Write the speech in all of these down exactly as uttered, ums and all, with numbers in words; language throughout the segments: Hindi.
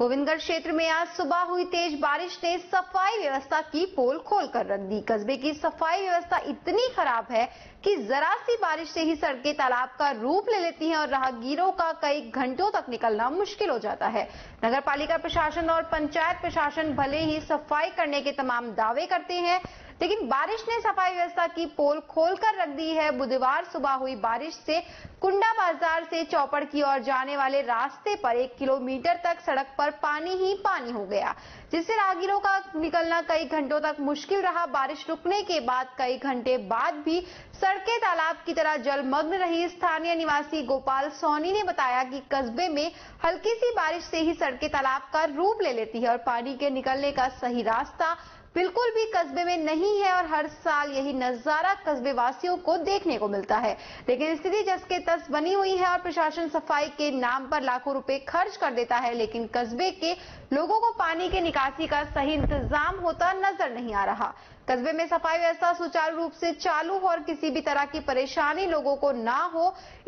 गोविंदगढ़ क्षेत्र में आज सुबह हुई तेज बारिश ने सफाई व्यवस्था की पोल खोलकर रख दी। कस्बे की सफाई व्यवस्था इतनी खराब है कि जरा सी बारिश से ही सड़कें तालाब का रूप ले लेती हैं और राहगीरों का कई घंटों तक निकलना मुश्किल हो जाता है। नगर पालिका प्रशासन और पंचायत प्रशासन भले ही सफाई करने के तमाम दावे करते हैं, लेकिन बारिश ने सफाई व्यवस्था की पोल खोलकर रख दी है। बुधवार सुबह हुई बारिश से कुंडा बाजार से चौपड़ की ओर जाने वाले रास्ते पर एक किलोमीटर तक सड़क पर पानी ही पानी हो गया, जिससे राहगीरों का निकलना कई घंटों तक मुश्किल रहा। बारिश रुकने के बाद कई घंटे बाद भी सड़कें तालाब की तरह जलमग्न रही। स्थानीय निवासी गोपाल सोनी ने बताया कि कस्बे में हल्की सी बारिश से ही सड़कें तालाब का रूप ले लेती है और पानी के निकलने का सही रास्ता बिल्कुल भी कस्बे में नहीं है और हर साल यही नजारा कस्बे वासियों को देखने को मिलता है। लेकिन स्थिति जस के तस बनी हुई है और प्रशासन सफाई के नाम पर लाखों रुपए खर्च कर देता है, लेकिन कस्बे के लोगों को पानी के निकासी का सही इंतजाम होता नजर नहीं आ रहा। कस्बे में सफाई व्यवस्था सुचारू रूप से चालू हो और किसी भी तरह की परेशानी लोगों को ना हो,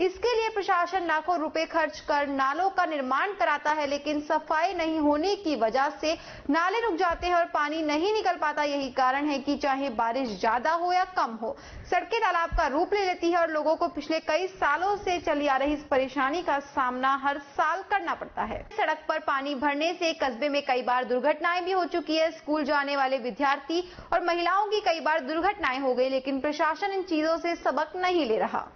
इसके लिए प्रशासन लाखों रुपए खर्च कर नालों का निर्माण कराता है, लेकिन सफाई नहीं होने की वजह से नाले रुक जाते हैं और पानी नहीं निकल पाता। यही कारण है कि चाहे बारिश ज्यादा हो या कम हो, सड़कें तालाब का रूप ले लेती है और लोगों को पिछले कई सालों से चली आ रही इस परेशानी का सामना हर साल करना पड़ता है। सड़क पर पानी भरने से कस्बे में कई बार दुर्घटनाएं भी हो चुकी है। स्कूल जाने वाले विद्यार्थी और महिला की कई बार दुर्घटनाएं हो गई, लेकिन प्रशासन इन चीजों से सबक नहीं ले रहा।